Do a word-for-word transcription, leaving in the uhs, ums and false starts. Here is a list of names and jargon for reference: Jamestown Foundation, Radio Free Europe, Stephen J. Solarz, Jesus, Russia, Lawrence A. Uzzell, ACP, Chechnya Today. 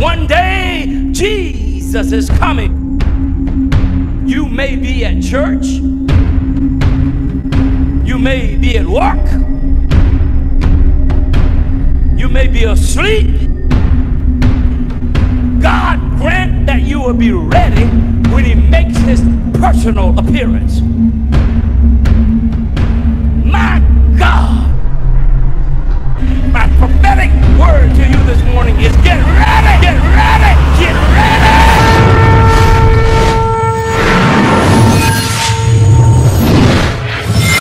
One day, Jesus is coming. You may be at church. You may be at work. You may be asleep. God grant that you will be ready when He makes His personal appearance. My God.